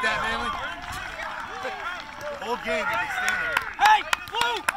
like that, Manley. The whole game, you can stand there. Hey, Blue!